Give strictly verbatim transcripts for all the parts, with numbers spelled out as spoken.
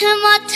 मथ मथ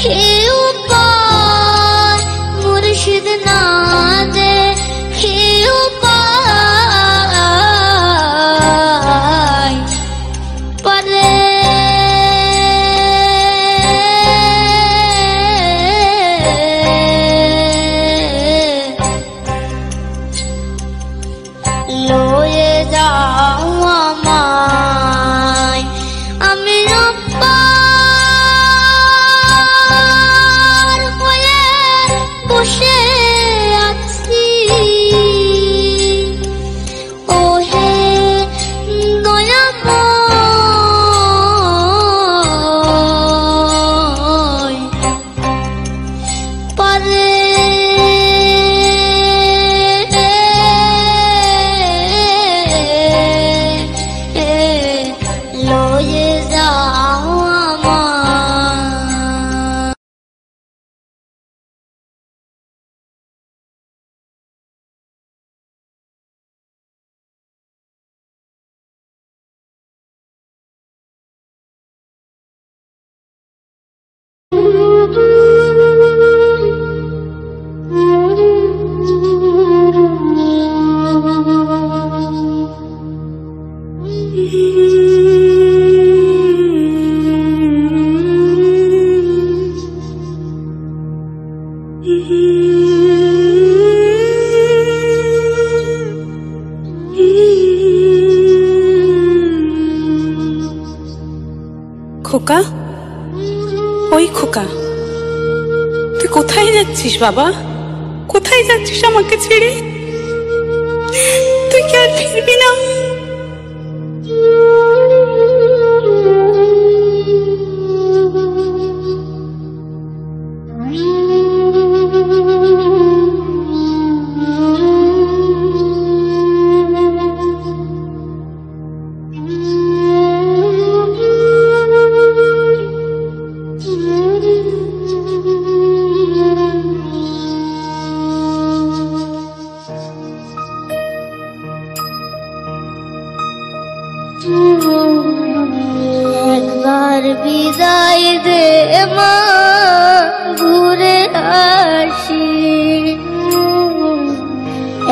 हे उपार मुर्शिद ना दे, हे उपार परे लोए जाऊँ माय अमी खोका ओई खोका तू कोथाय जाच्छिस बाबा कोथाय जाच्छिस आमाके छेड़े तुई क्या फिरबी ना विदाई दे माँ घुरे आशी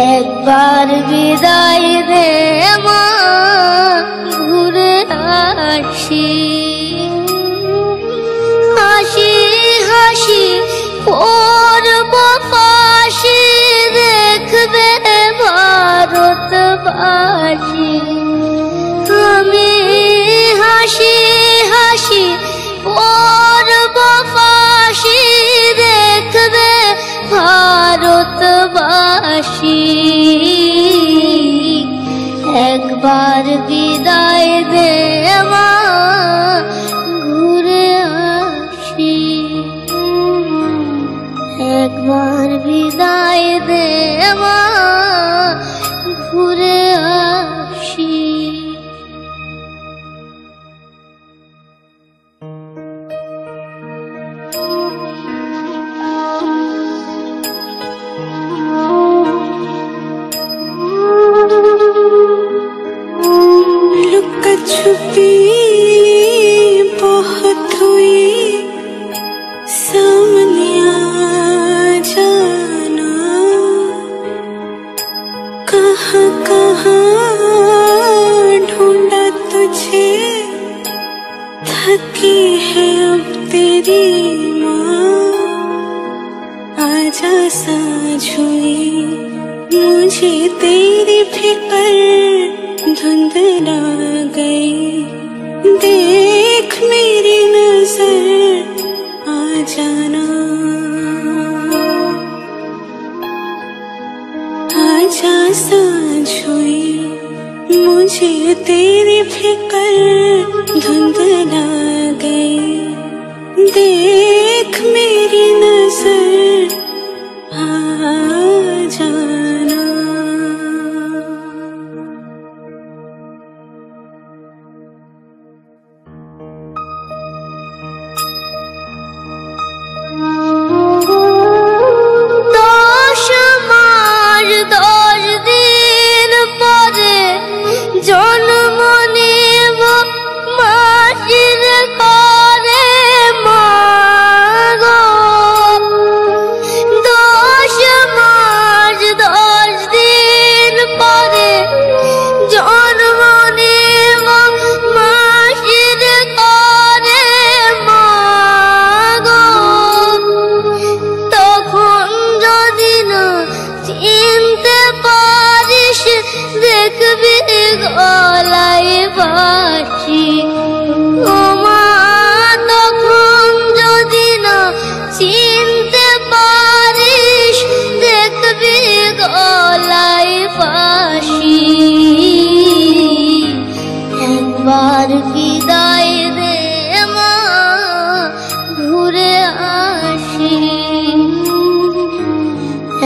एक बार विदाई दे माँ घुरे आशी हाशी हाशी और बफाशी देख दे भारत बाशी हमें हाशी हाशी और बफाशी देख दे भारतवासी एक बार विदाई दे माँ घुरे आशी एक बार विदाई दे माँ घुरे आशी मुझे तेरी फिकर धुंध ना गई देख मेरी नजर आ जाना आजा सांझ हुई मुझे तेरी फिकर धुंध ना गई देख मेरी नजर आ जाना जन्मने वो माशिर करे माँ बार विदाई दे माँ घुरे आशीन,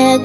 एक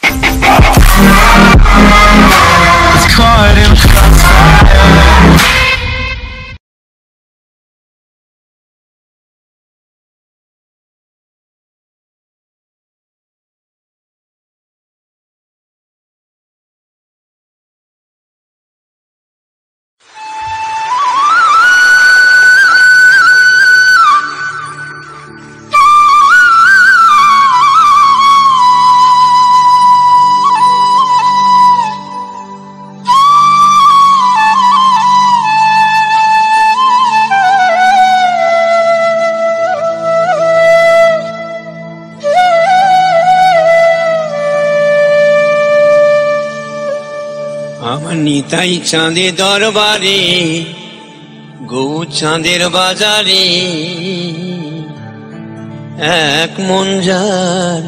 It's caught in the crossfire. তাই চাঁদের দরবারে গো চাঁদের বাজারে এক মন যার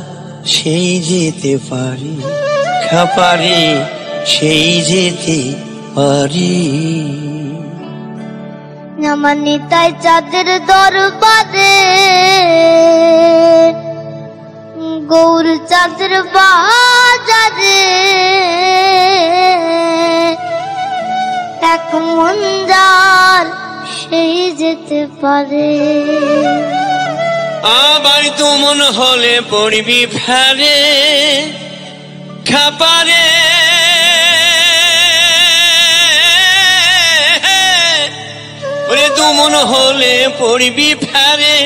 সেই যেতে পারি খাপারে সেই যেতে পারি। নামানি তাই চাঁদের দরবারে গৌর চাঁদের বাজারে এক মন যার সেই যেতে পারে। আবার তো মন হলে পড়বি ফেরে খাপারে ওরে তো মন হলে পড়বি ফেরে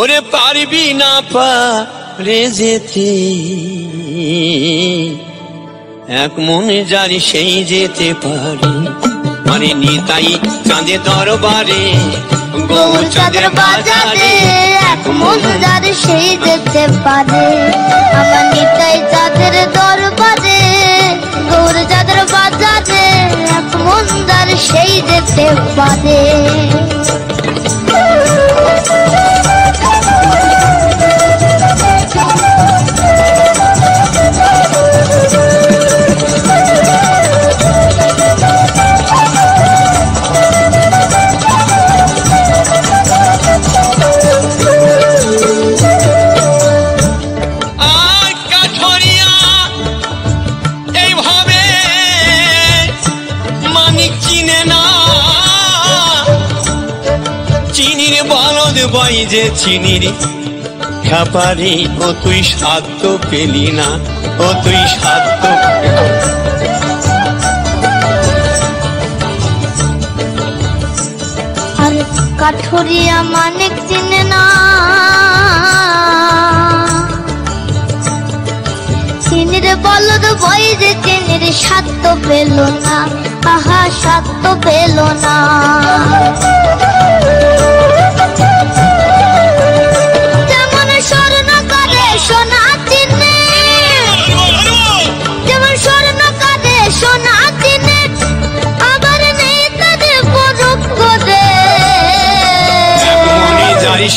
ওরে পারবি না পারে যেতে এক মনে যারি সেই যেতে পারি। আরে নিতাই চাঁদের দরবারে গৌর চাঁদের বাজারে এক মনে যারি সেই যেতে পারে। আমার নিতাই চাঁদের দরবারে গৌর চাঁদের বাজারে এক মনে যারি সেই যেতে পারে। যে চিনির খাপারি ও তুই স্বাদ তো পেলি না ও তুই স্বাদ তো আর কাঠুরিয়া মানিক চিনে না চিনির বলদ বই যে চিনির স্বাদ তো পেল না আহা স্বাদ তো পেল না।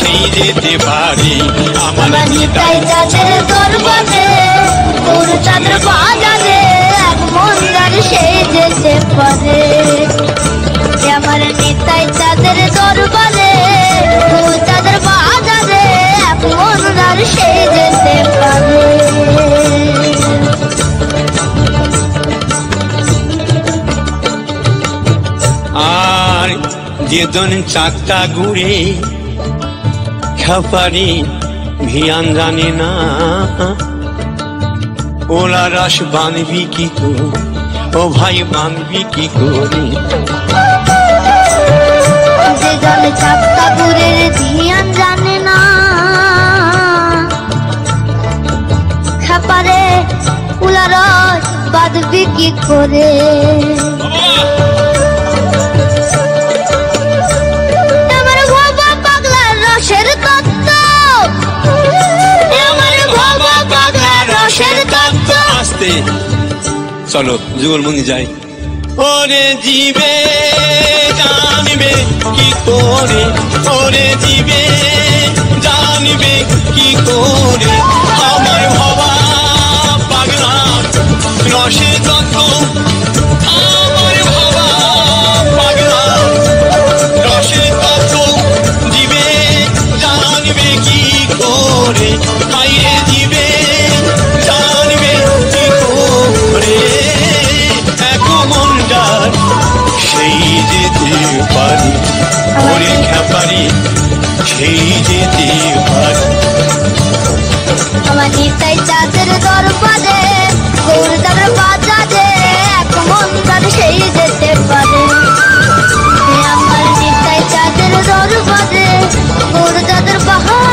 সেই যেতে পারি আমার নিতাই চাঁদের দরবারে গৌর চাঁদের বাজারে এক মন যার সেই যেতে পারে। আমার নিতাই চাঁদের দরবারে গৌর চাঁদের বাজারে এক মন যার সেই যেতে পারে। আর যেদিন চাঁদটা ঘুরে খাপারি ভিয়ান জানে না ওলা রস বাঁধবি কি করে ও ভাই বাঁধবি কি করে। যে দল চাপটা ঘুরের ভিয়ান জানে না খাপারে ওলা রস বাঁধবি কি করে। আমার বাবা যাবে চলো যুগল মঙ্গি যাই ওরে জীবে জানিবে কি করে ওরে জীবে জানিবে কি করে আমার ভাবা পাগলা রসে যত আমার ভাবা পাগলা রসে তত জীবে জানিবে কি করে খাইয়ে জীবে জানিবে কি করে মনটার সেই যেতে পারি ওরে খ্যাপারি সেই যেতে পারি আমার তাই চাঁদের দরবারে গৌরদার বাজারে এক মনটার সেই যেতে পারে আমার তাই চাঁদের দরবারে গৌরদার বাজারে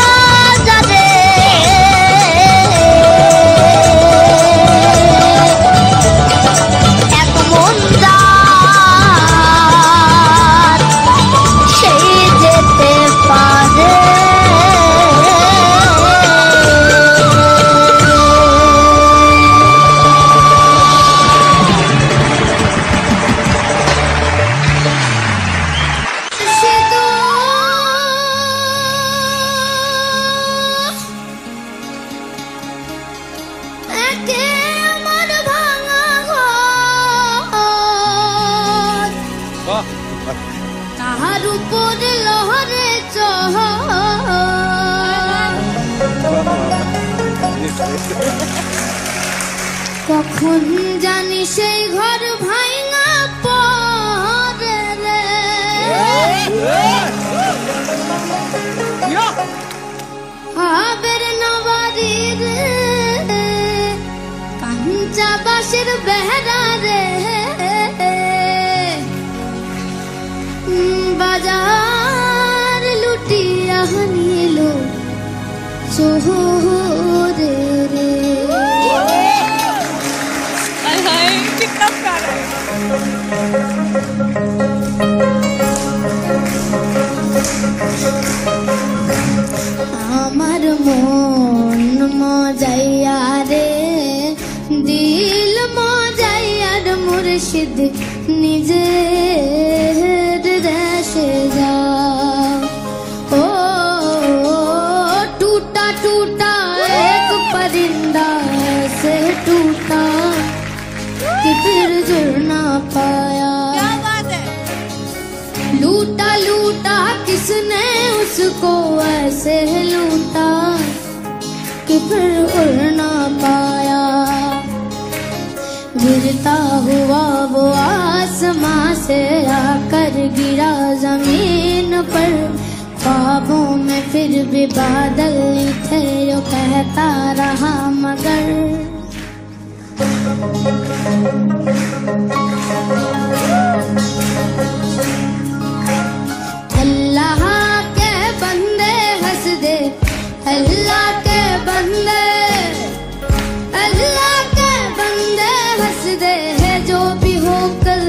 जो भी हो कल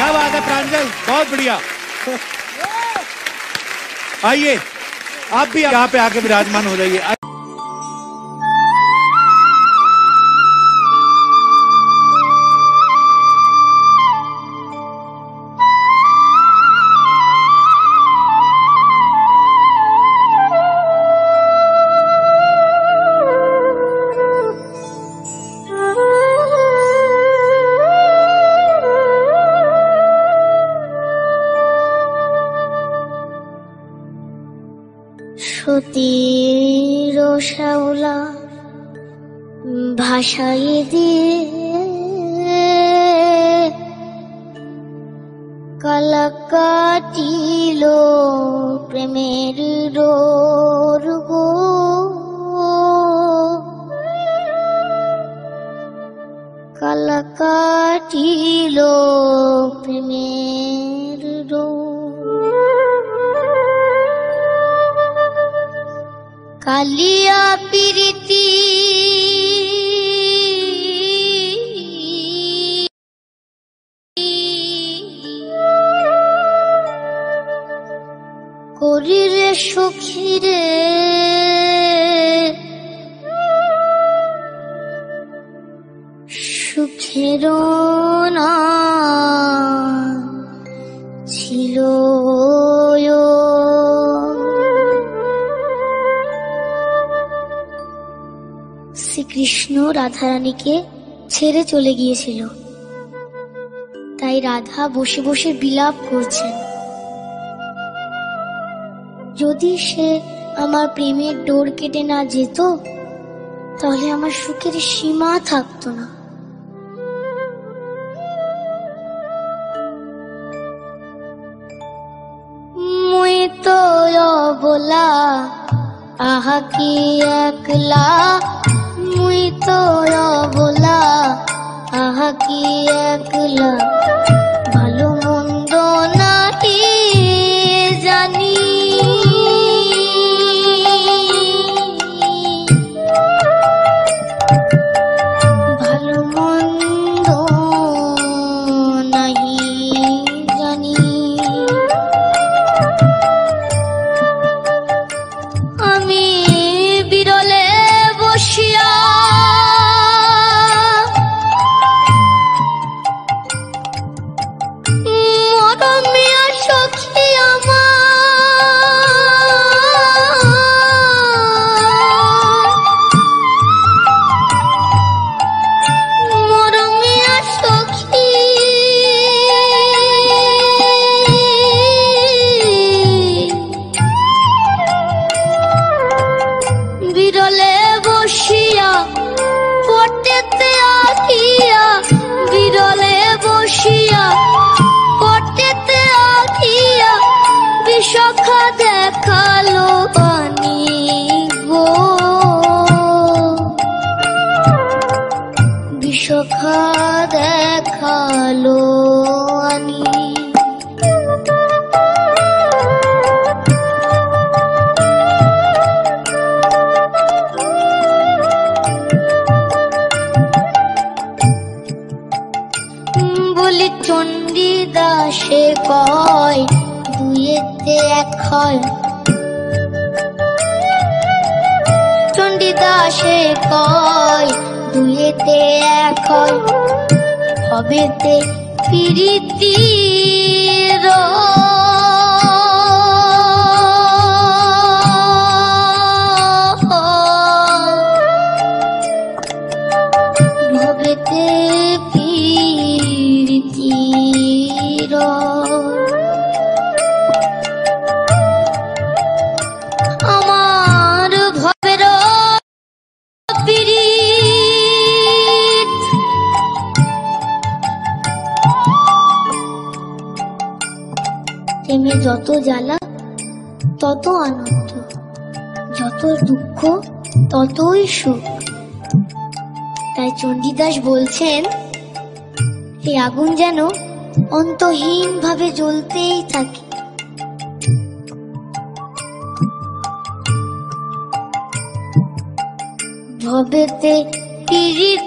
क्या बात है प्रांजल, बहुत बढ़िया। आइए आप भी यहाँ पे आके विराजमान हो जाइए। तीरो शाउला भाषाई दिए कलकाटीलो प्रेमेर रोर गो कलकाटीलो प्रेमेर रोर कालिया प्रीति करी रे सुखी रे सुखेर ना छिलो কৃষ্ণ রাধা রানীকে ছেড়ে চলে গিয়েছিল, তাই রাধা বসে বসে বিলাপ করছেন। যদি সে আমার প্রেমের ডোর কেটে না যেত তাহলে আমার সুখের সীমা থাকতো না। মুই তো অবলা আহাকে একলা तोरा बोला आहा की एकला भालो मुंदो नाटी जानी भालो मुंदो नहीं जानी आमी बिरले बसिया सखा देखालो पानी गो विसखा देखालो आनी बोली चंडीदासे कय चंडीदासे कय दुएते एक हय हबेते प्रीतिर हबेते प्रीतिर যত জ্বালা তত আনন্দ, যত দুঃখ ততই সুখ। তাই চণ্ডীদাস বলছেন এই আগুন যেন অন্তহীন ভাবে জ্বলতেই থাকে। ভবেতে প্রীতির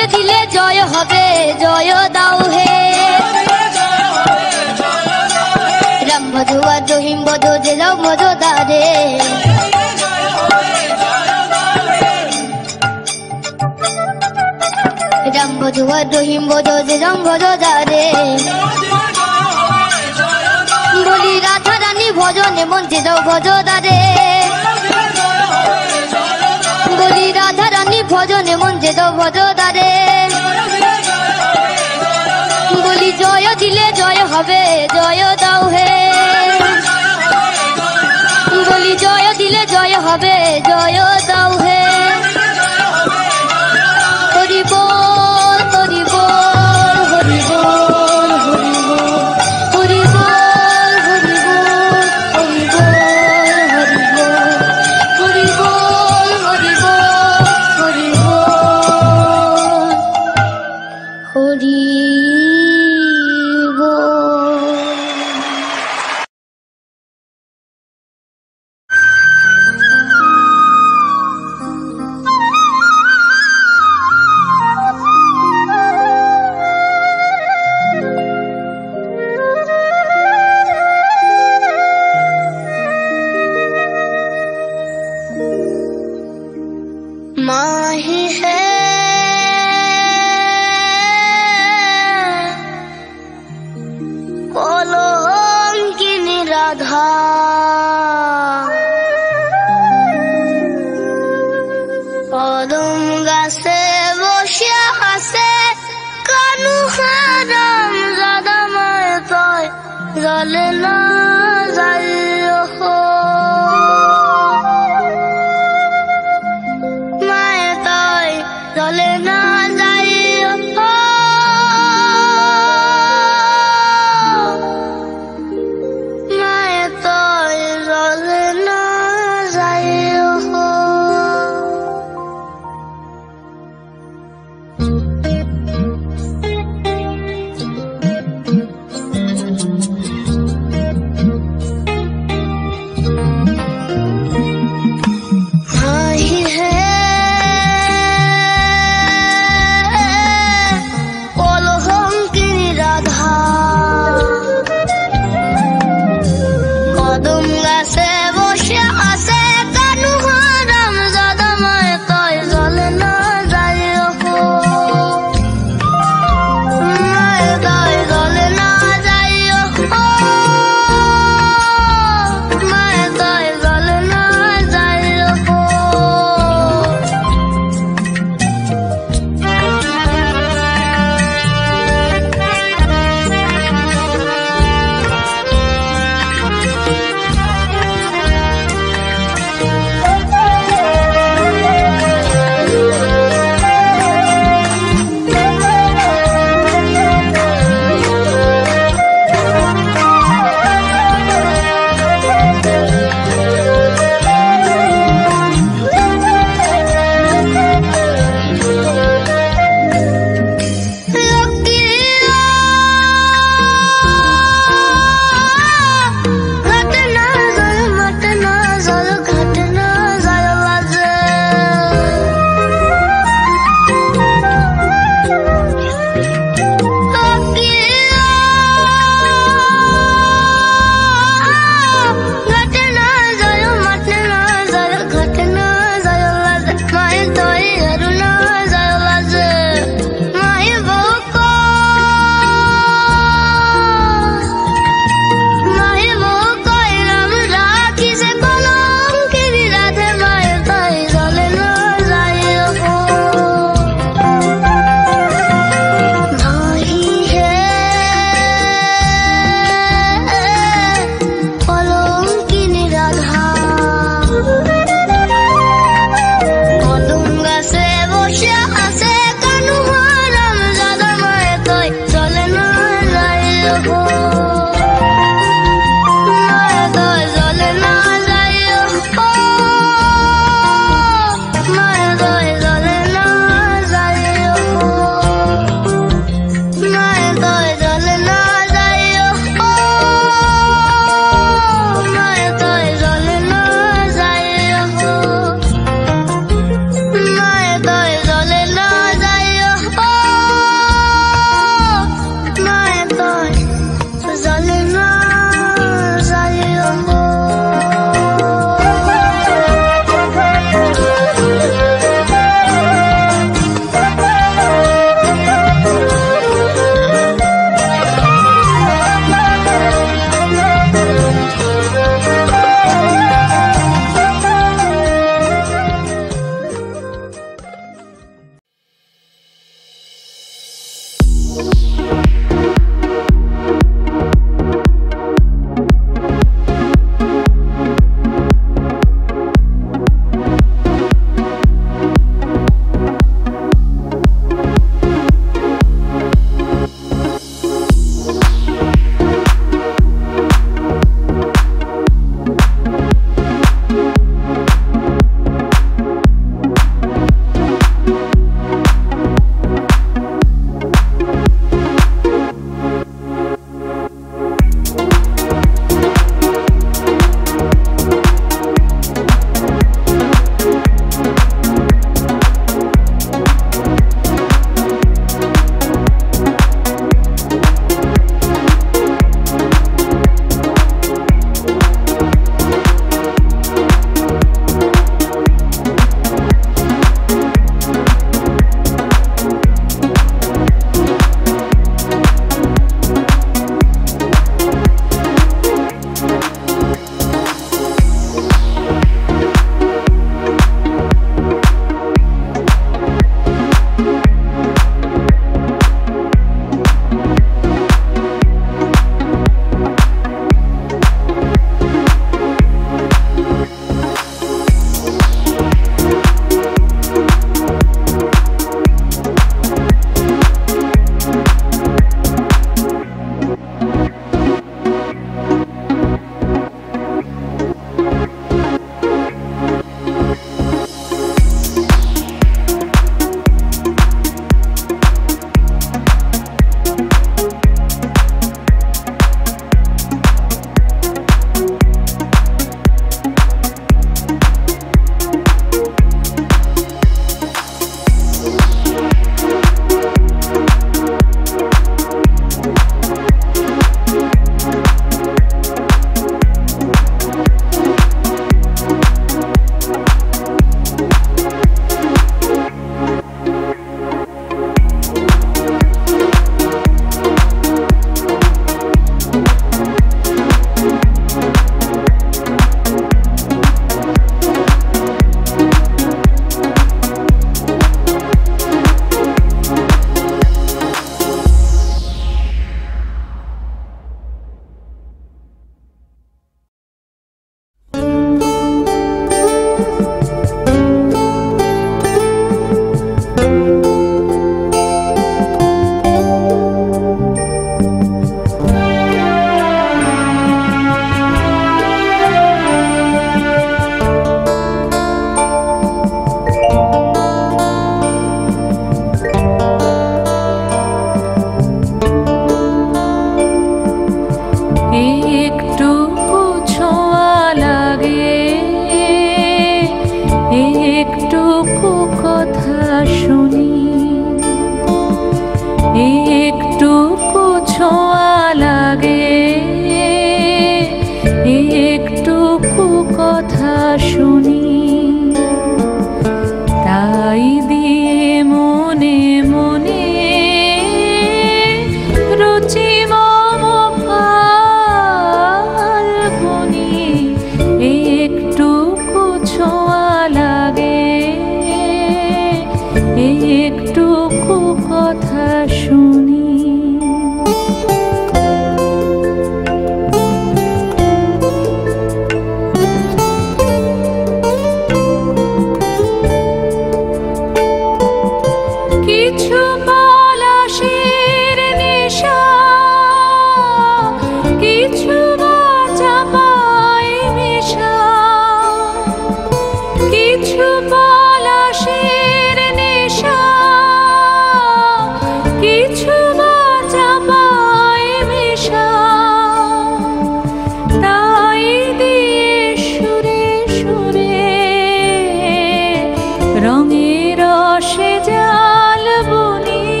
रंगेर रसे जाल बुनी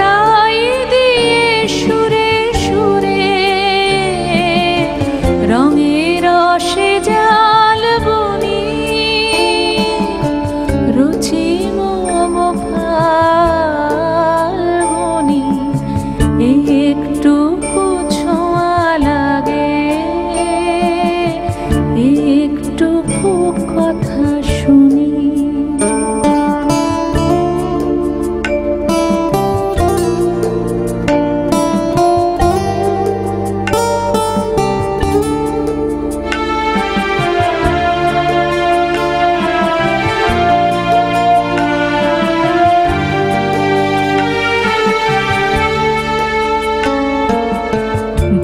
ताई दिए सुरे सुरे रंगेर रसे जाल बुनी रुचि मोम फाल्गुनी एकटुकु ছোঁয়া লাগে एकटुकु কথা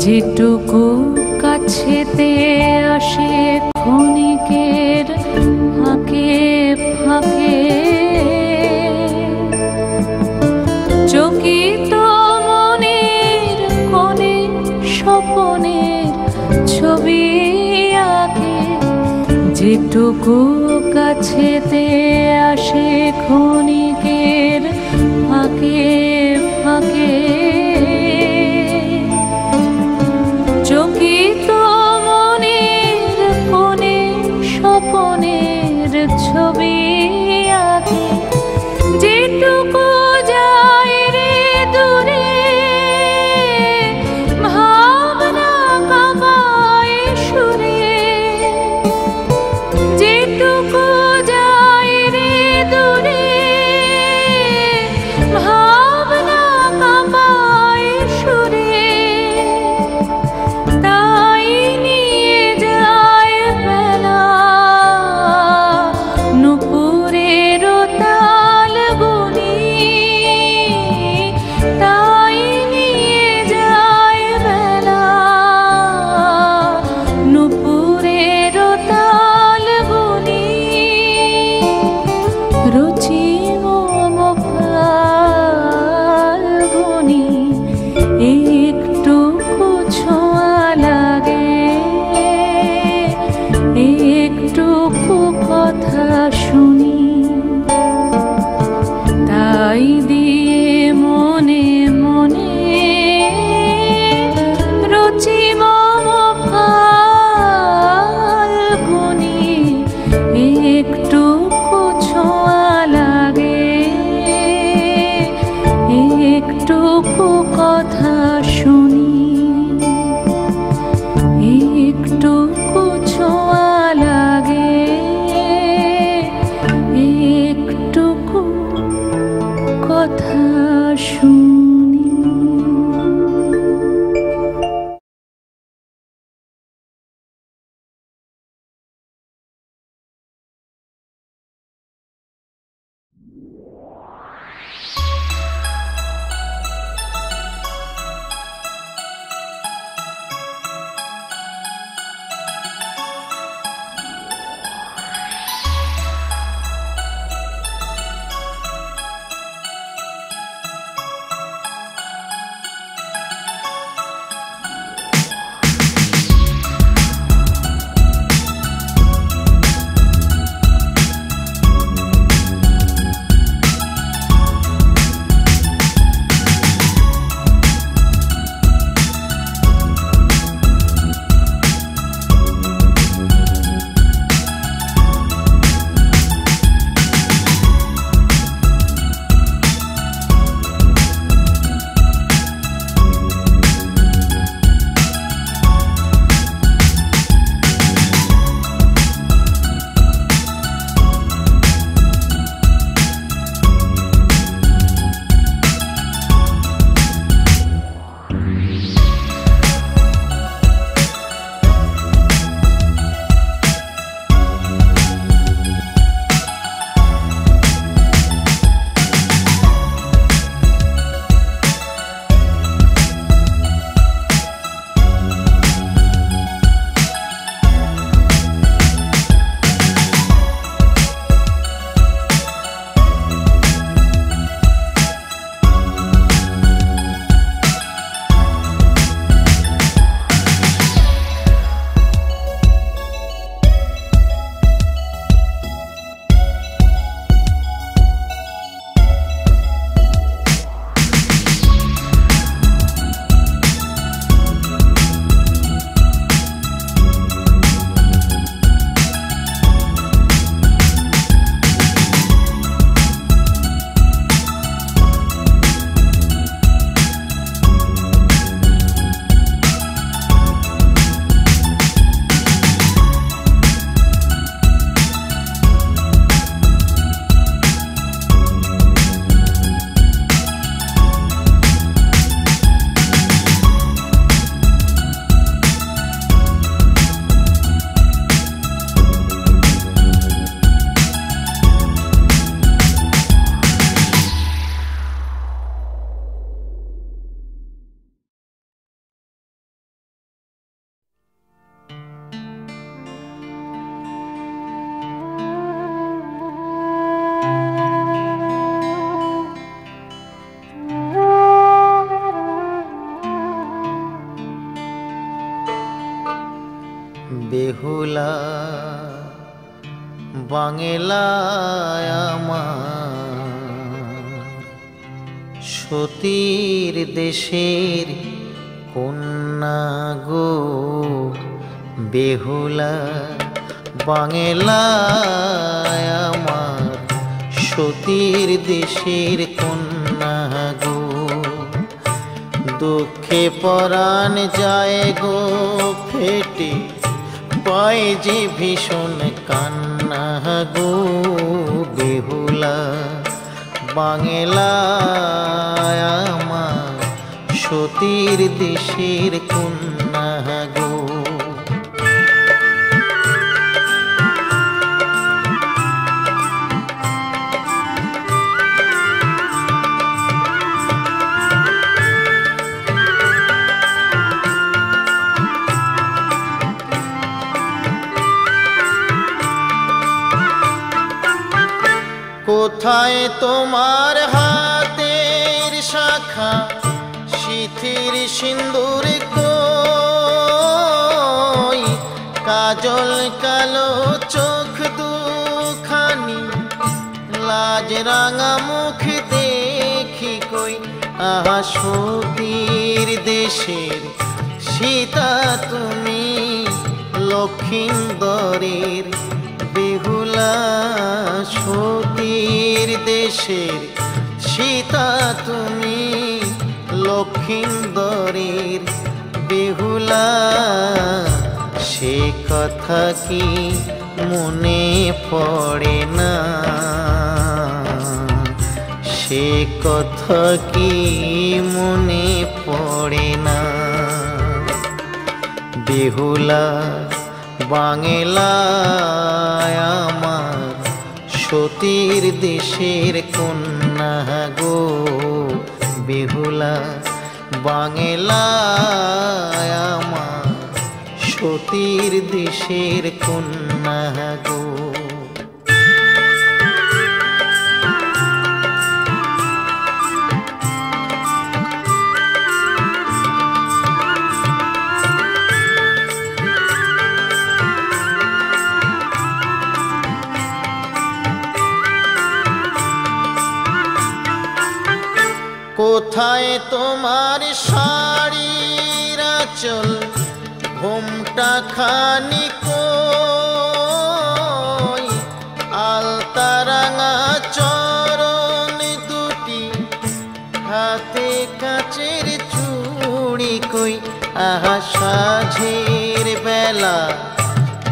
जेटुकु काछेते आशे खनिकेर फाके फाके चकित मनेर कोणे स्वप्नेर छवि आके जेटुकु काछेते आशे खनिकेर फाके फाके चकित मनेर कोणे स्वप्नेर छवि आके जेटुकु जाय रे दूरे भावना काबाय सुरे जेटुकु जाय रे दूरे भावना काबाय सुरे বাংলায় আমার সতীর দেশের কন্যা গো বেহুলা। বাংলায় আমার সতীর দেশের কন্যা গো, দুঃখে পরাণ যায় গো ফেটে, পায় যে ভীষণ কান্না গো বেহুলা। বাংলায় আমার সতীর দেশের কন্যা গো। কোথায় তোমার হাতের শাখা শিথির সিন্দুর কই, কাজল কালো চোখ দুখানি লাজ রাঙা মুখ দেখি কই। আহা সতীর দেশের সীতা তুমি, লক্ষিন্দরের বেহুলা। সতীর দেশের সীতা তুমি, লক্ষিন্দরের বেহুলা। সে কথা কি মনে পড়ে না, সে কথা কি মনে পড়ে না বেহুলা। বাংলায় আমার সতীর দেশের কন্যা গো বেহুলা। বাংলায় আমার সতীর দেশের কন্যা গো। কোথায় তোমার শাড়ির আঁচল ঘোমটা খানি কই, আলতা রাঙা চরণ দুটি হাতে কাঁচের চুড়ি কই। আহা সাঁঝের বেলা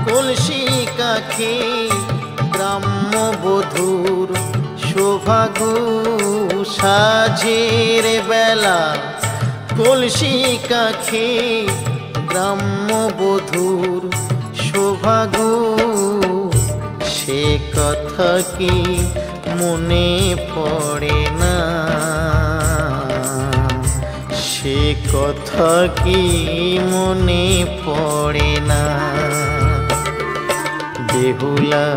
কলসি কাঁখে গ্রাম্য বধূর শোভা গো। সাঁঝের বেলা কলসি কাঁখে গ্রাম্য বধূর শোভা গো। সে কথা কি মনে পড়ে না, সে কথা কি মনে পড়ে না বেহুলা।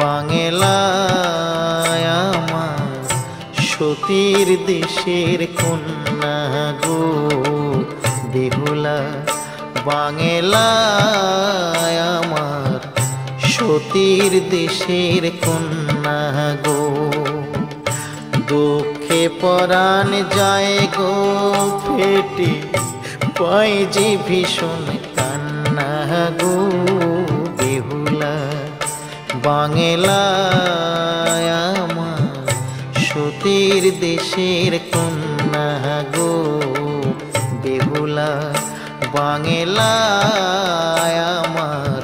বাংলায় আমার সতীর দেশের কন্যা গো বেহুলা। বাংলায় আমার সতীর দেশের কন্যা গো, দুঃখে পরাণ যায় গো ফেটে, পায় যে ভীষণ কান্না গো বেহুলা। বাংলায় আমার সতীর দেশের কন্যা গো বেহুলা। বাংলায় আমার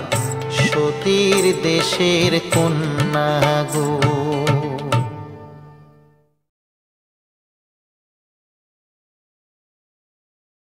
সতীর দেশের কন্যা গো।